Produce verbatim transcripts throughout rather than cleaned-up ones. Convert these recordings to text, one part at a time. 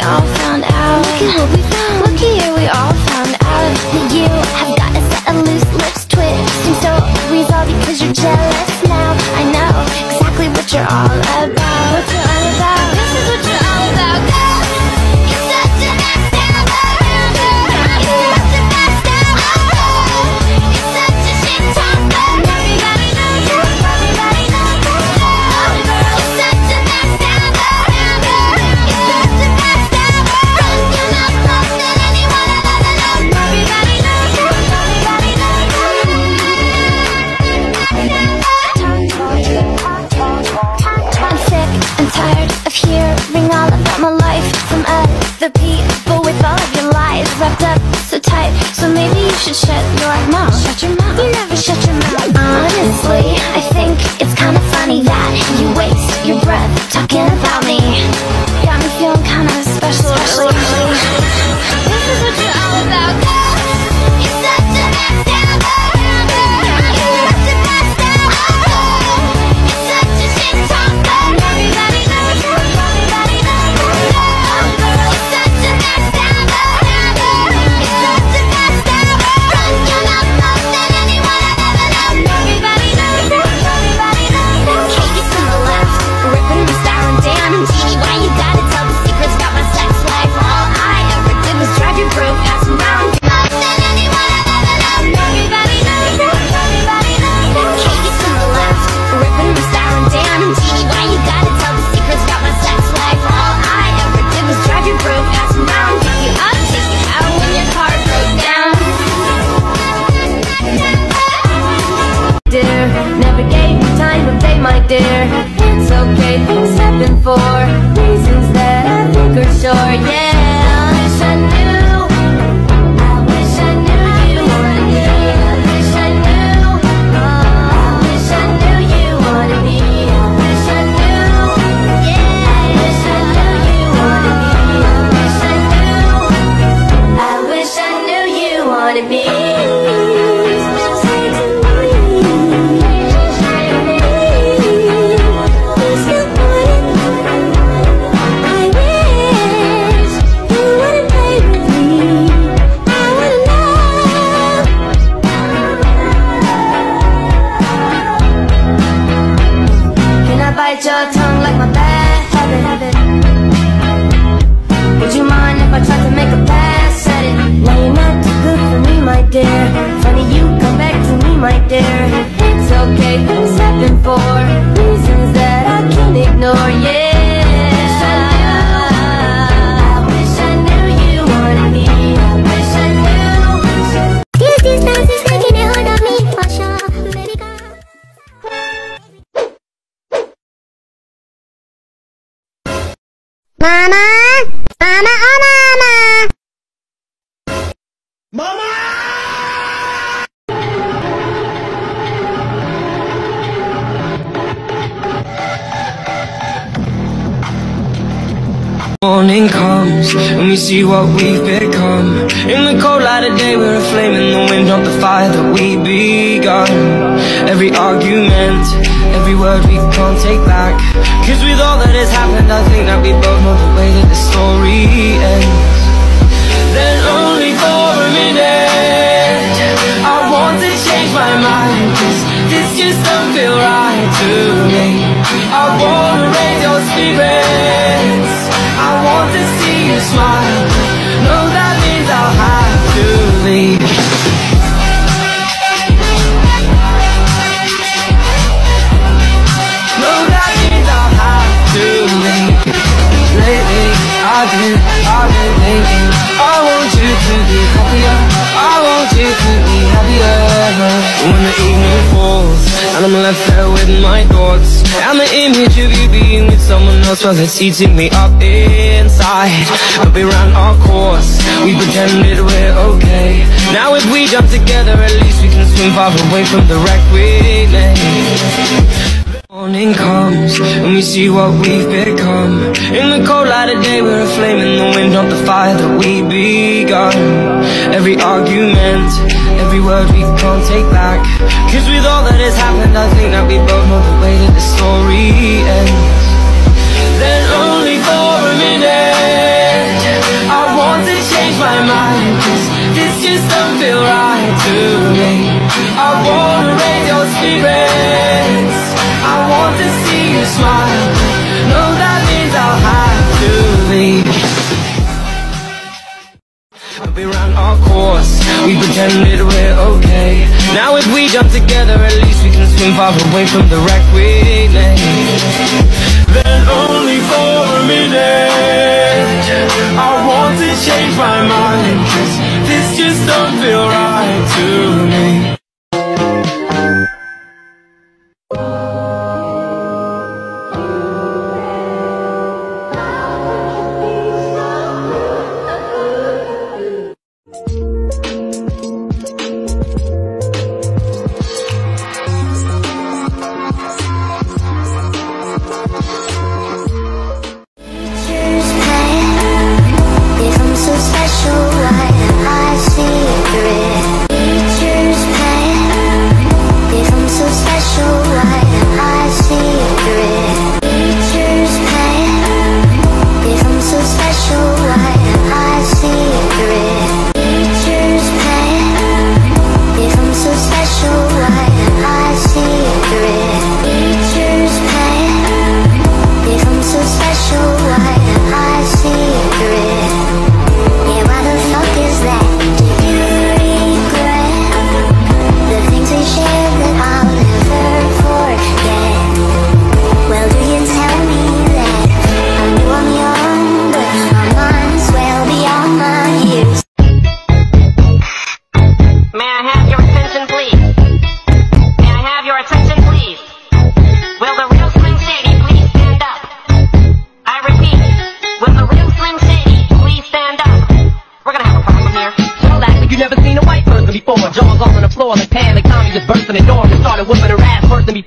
we all found out. Look at what we found. Look here, we all found out. You have got a set of loose lips twisting, so resolved because you're jealous now. I know exactly what you're all about. What you're all about. This is what you're all about. Girl, you're such an ass ever. You're such the best ever. You're such a shit talker. Everybody knows you. Everybody knows you. Oh, girl, you're such an ass ever. You're such the best ever. You're not close to anyone I've ever known. Everybody knows you. Everybody knows you. I'm sick and tired of hearing all about my life from other people with all of your lies wrapped up so tight. So maybe you should shut your mouth. Shut your mouth. You never shut your mouth. Honestly, I think it's kind of funny that you waste your breath talking about me. Got me feeling kind of special. Actually. This is what you're all about, girl. You're such an ass ever. You're such the best ever. You're such a shit talker. Everybody knows you. Everybody knows you. Oh, girl, you're such the best ever. You're such the best ever. You're not close to anyone I've ever known. Everybody knows you. Everybody knows you. Katie's from the left, ripping my style and damn. Gee, why you gotta tell the secrets about my sex life? All I ever did was drive your broke ass around. Close to anyone I've ever known. Everybody knows you. Everybody knows you. Katie's from the left, ripping my style and damn. Gee, why you gotta tell the secrets about my sex life? All I ever did was drive your broke ass around. Pick you up, take you out when your car broke down. Dear, never gave you time to pay, my dear. It's okay, things happen for reasons that I think are sure. Yeah, I wish I knew. I wish I knew you wanted me. I wish I knew. Oh, I wish I knew you wanted me. I wish I knew. Yeah, I wish I knew you wanted me. I wish I knew. I wish I knew you wanted me. Your tongue like my bad habit, habit. Would you mind if I tried to make a pass at it? Now you're not too good for me, my dear. Funny you come back to me, my dear. It's okay, things happen for reasons that I can't ignore, yeah. I wish I knew you wanted me. I wish I knew. This is nice, it's taking a hold of me for sure. Mama, mama, oh mama, mama. Morning comes and we see what we've become. In the cold light of day, we're a flame in the wind, not the fire that we begun. Every argument, every word we can't take back. Cause with all that has happened, I think that we both know the way that the story ends. Then only for a minute, I want to change my mind, cause this just don't feel right to me. I wanna raise your spirits, I want to see you smile. No, that means I'll have to leave. Lately, I've been, I've been thinking I want you to be happier, I want you to be happier. When the evening falls and I'm left there with my thoughts and the image of you being with someone else, well, it's eating me up inside. But we ran our course, we pretended we're okay. Now if we jump together, at least we can swim far away from the wreck we made. Morning comes and we see what we've become. In the cold light of day, we're a flame in the wind, not the fire that we begun. Every argument, every word we can't take back. Cause with all that has happened, I think that we both know the way that the story ends. Then only for a minute, far away from the wreck we lay. Then only for a minute I want to change my mind, 'cause this just don't feel right to me.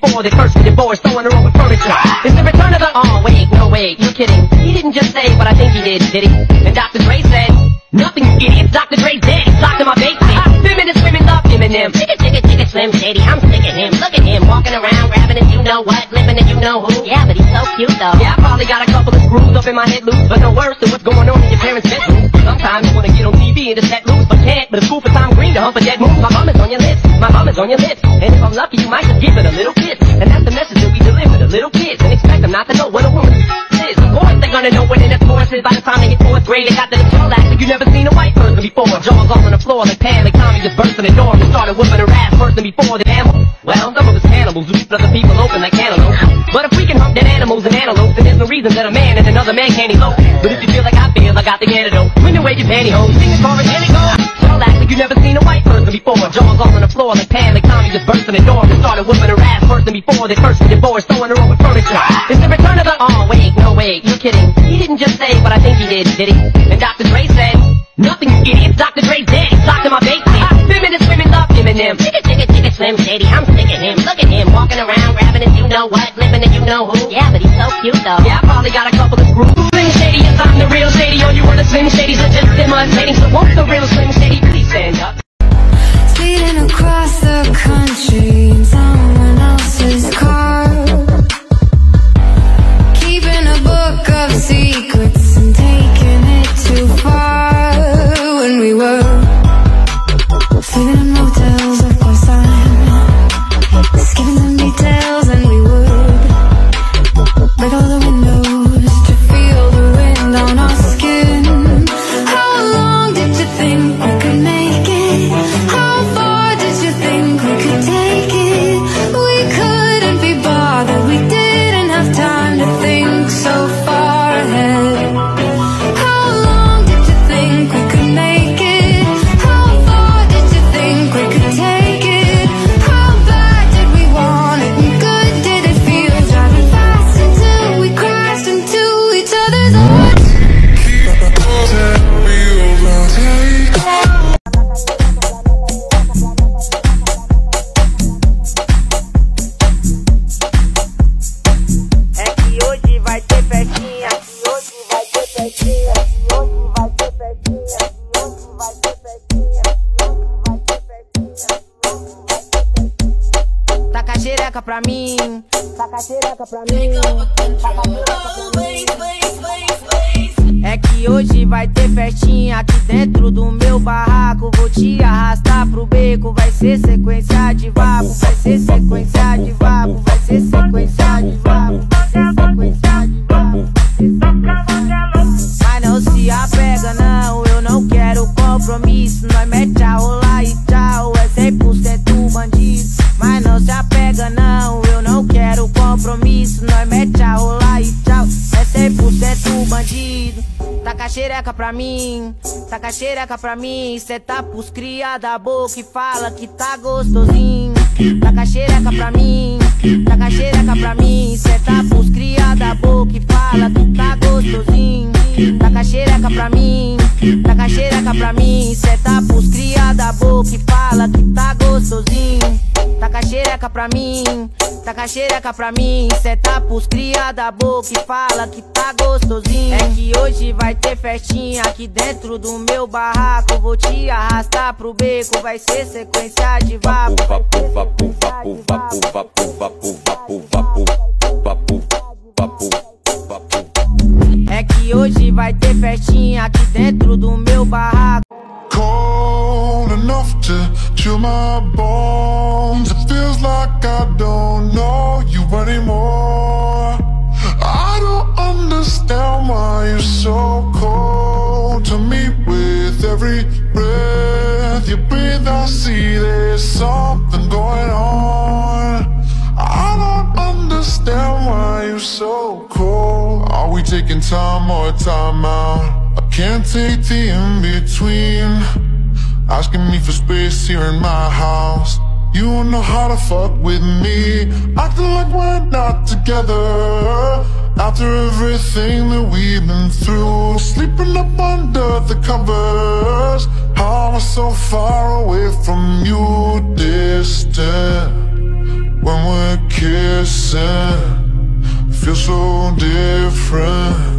Before they first divorced, throwing her over furniture. It's the return of the— oh wait, no wait, you kidding. He didn't just say what I think he did, did he? And Doctor Dre said nothing, you idiots. Doctor Dre dead, he's locked in my basement. Feminist women love Eminem. Chicka chicka chicka Slim Shady, I'm sick of him. Look at him, walking around, grabbing a you know what, living a you know who. Yeah, but he's so cute though. Yeah, I probably got a couple of screws up in my head loose, but no worse than what's going on in your parents' bedroom. Sometimes you wanna get on T V and just let loose, but can't. But it's cool for Tom Green to hump a dead move. My mama's on your lips, my mama's on your lips. And if I'm lucky, you might just give it a little kiss. And that's the message that we deliver to little kids, and expect them not to know what a woman is. Of course they're gonna know what in the course is. By the time they hit fourth grade, they got the control act. Like you never seen a white person before. Jaws all on the floor, like pan, like Tommy just burst in the door. We started whipping her ass worse than before. The animals, well, some of us cannibals who split the people open like antelopes. But if we can hump dead animals and antelopes, then there's no reason that a man and another man can't elope. But if you feel like I feel, I got the antidote. Win the wages, pantyhose, sing the chorus, and it goes. Jaws act like you never seen a white person before. Jaws all on the floor, like pan, like Tommy just burst in the door. We started whipping her ass worse than before. They first divorced, throwing her over furniture. It's the return of the— oh wait, no wait, you kidding. He didn't just say what I think he did, did he? And Doctor Dre said nothing, you idiots. Doctor Dre's dead, he's locked in my basement. Feminist women love Eminem. Chicka chicka chicka Slim Shady, I'm sick of him. Look at him, walking around, grabbing and you know what, living and you know who. Yeah, but he's so cute though. Yeah, I probably got a couple of screws. Slim Shady, yes, I'm the real Shady. All you other Slim Shadys are just imitating. So won't the real Slim Shady please stand up? Speeding across the country in someone else's car, keeping a book of secrets and taking it too far. When we were sleeping in motels with our sign, just giving them details, and we would break all the windows to feel the wind on our skin. How long did you think we could make it? How pra mim, taca xereca pra mim. É que hoje vai ter festinha aqui dentro do meu barraco. Vou te arrastar pro beco. Vai ser sequência de vapo, vai ser sequência de vapo, vai ser sequência de vapo, vai ser sequência de vapo. Mas não se apega não, eu não quero compromisso. Nós mete a rolar e tchau, é cem por cento bandido. Mas não se apega não. Taca xereca pra mim, taca xereca pra mim. Cê tá pros cria da boca e fala que tá gostosinho. Taca xereca pra mim, taca xereca pra mim. Cê tá pros cria da boca e fala que tá gostosinho. Taca xereca pra mim, taca xereca pra mim. Cê tá pros cria da boca e fala que tá gostosinho. Taca xereca pra mim, taca xereca pra mim. Cê tá pros cria da boca e fala que tá gostosinho. É que hoje vai ter festinha aqui dentro do meu barraco. Vou te arrastar pro beco, vai ser sequência de vapo. Vapo, vapo, vapo, vapo, vapo, vapo, vapo, vapo, vapo, vapo, vapo. É que hoje vai ter festinha aqui dentro do meu barraco. Cold enough to chill my bones. It feels like I don't know you anymore. I don't understand why you're so cold to me. With every breath you breathe, I see there's something going on. I don't understand why you're so cold. Are we taking time or time out? I can't take the in-between. Asking me for space here in my house. You don't know how to fuck with me. Acting like we're not together. After everything that we've been through. Sleeping up under the covers. How am I so far away from you? Distant when we're kissing. Feel so different.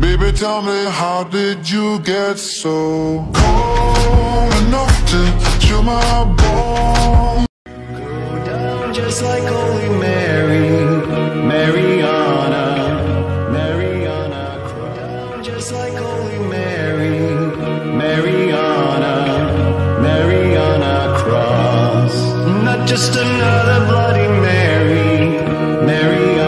Baby, tell me, how did you get so cold enough to chill my bones? Go down just like Holy Mary, Mariana, Mariana. Go down just like Holy Mary, Mariana, Mariana cross. Not just another Bloody Mary, Mariana.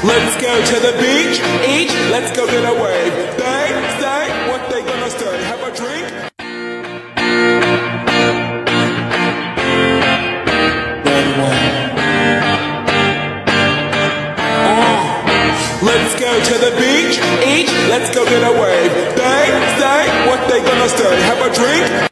Let's go to the beach, eat, let's go get a wave. They say what they gonna say, have a drink. Oh. Let's go to the beach, eat, let's go get a wave. They say what they gonna say, have a drink.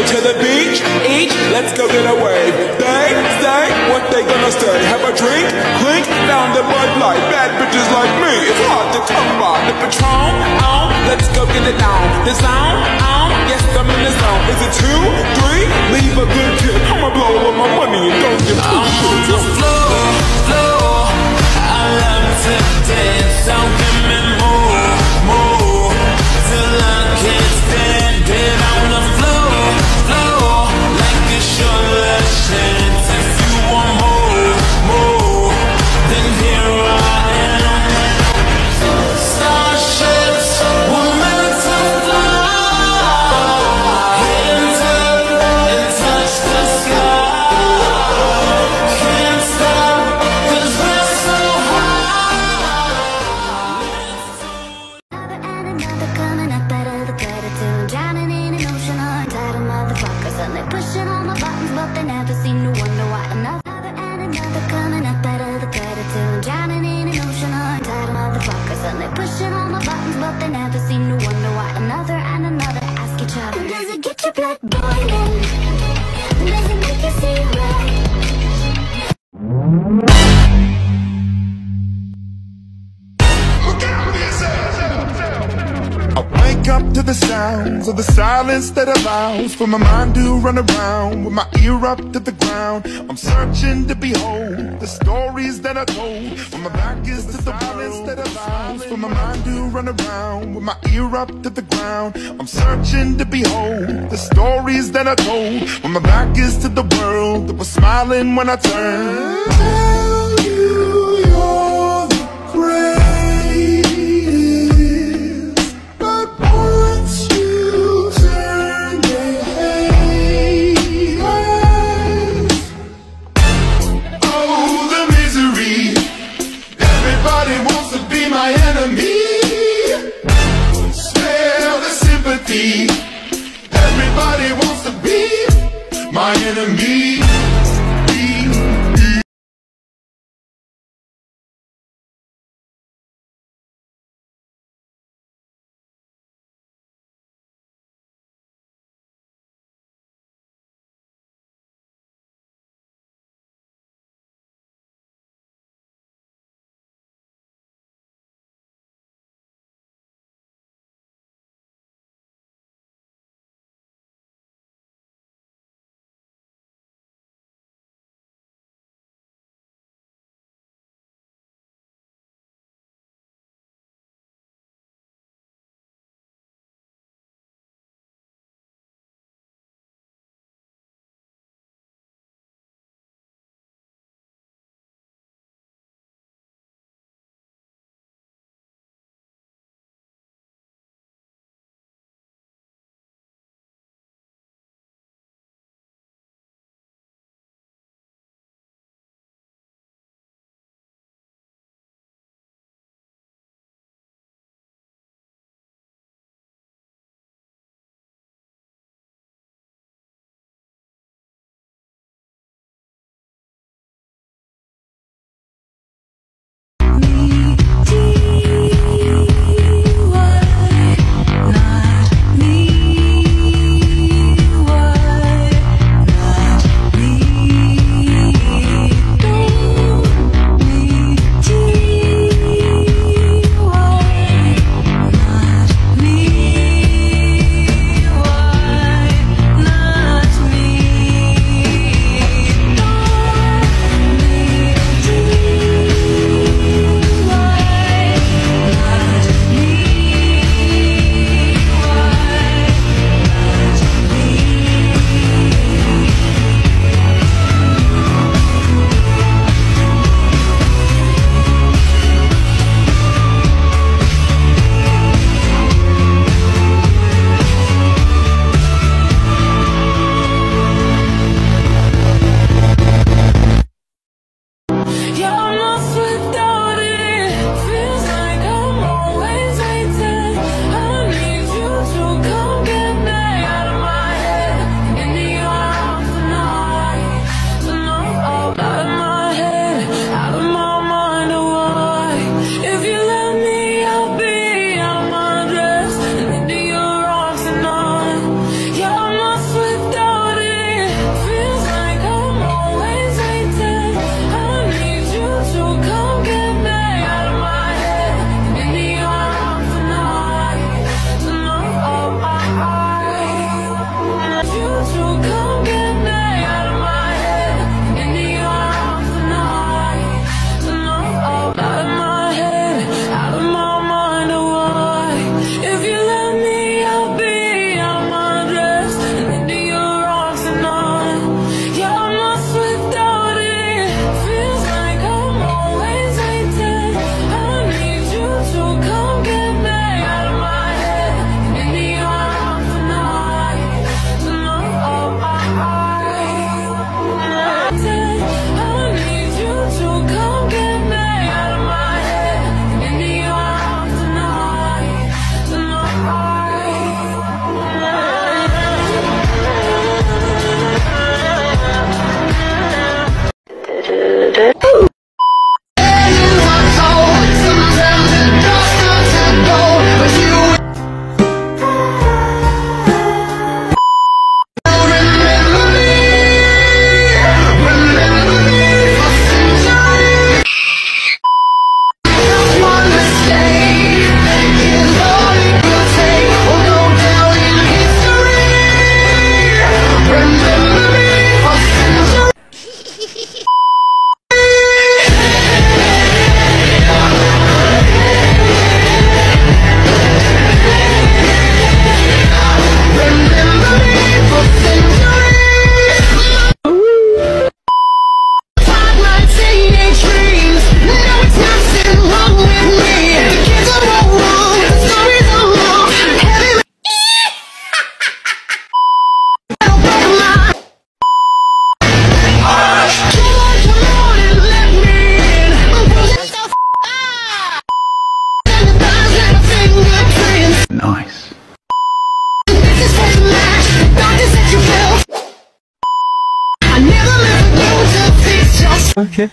To the beach, eat, let's go get a wave. They say what they gonna say, have a drink, clink, down the Bud Light. Bad bitches like me, it's hard to come by. The Patron, oh, let's go get it on. The sound, oh, yes, I'm in the zone. Is it two, three? pushing all my buttons, but they never seem to wonder why. Another and another coming up out of the gutter till I'm drowning in an ocean of entitled motherfuckers. And they're pushing all my buttons, but they never seem to wonder why. Another and another ask each other, does it get your blood boiling? Does it make you see right? Up to the sounds of the silence that allows for my mind to run around with my ear up to the ground. I'm searching to behold the stories that I told, when my back is to the violence that allows for my mind to run around with my ear up to the ground. I'm searching to behold the stories that I told, when my back is to the world that was smiling when I turned. Tell you you're the greatest. Everybody wants to be my enemy. Okay.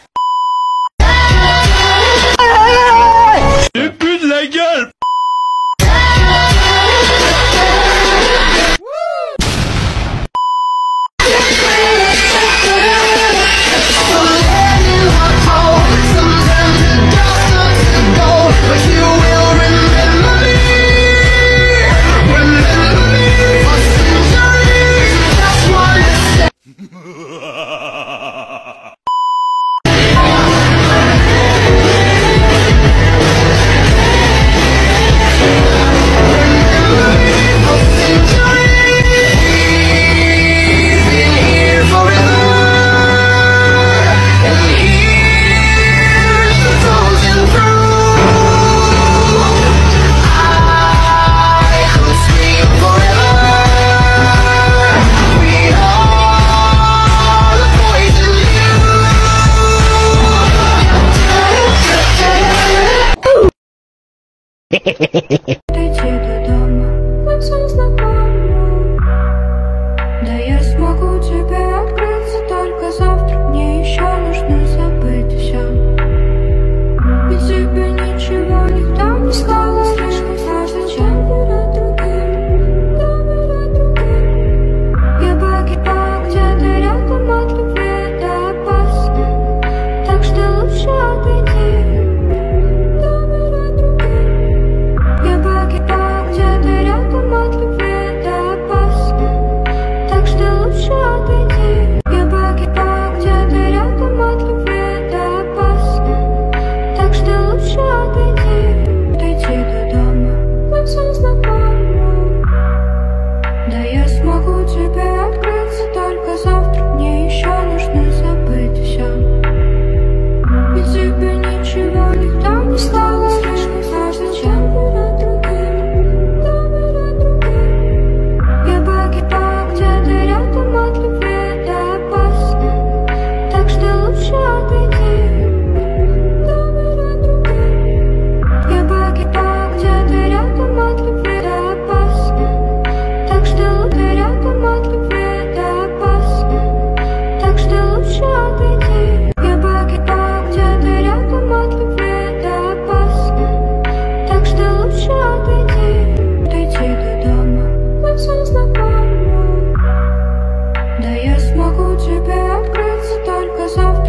Тебя открыться только завтра.